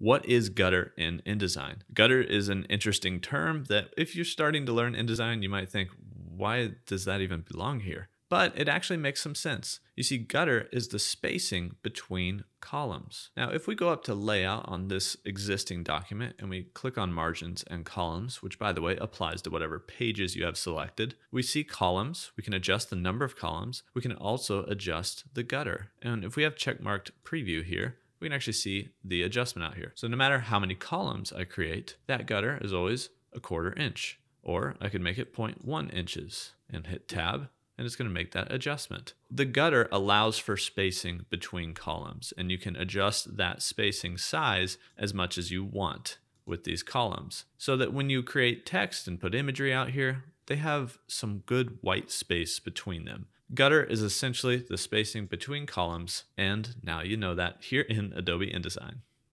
What is gutter in InDesign? Gutter is an interesting term that if you're starting to learn InDesign, you might think, why does that even belong here? But it actually makes some sense. You see, gutter is the spacing between columns. Now, if we go up to layout on this existing document and we click on margins and columns, which by the way, applies to whatever pages you have selected, we see columns, we can adjust the number of columns, we can also adjust the gutter. And if we have checkmarked preview here, we can actually see the adjustment out here. So no matter how many columns I create, that gutter is always 1/4 inch, or I could make it 0.1 inches and hit tab, and it's going to make that adjustment. The gutter allows for spacing between columns, and you can adjust that spacing size as much as you want with these columns, so that when you create text and put imagery out here, they have some good white space between them. Gutter is essentially the spacing between columns, and now you know that here in Adobe InDesign.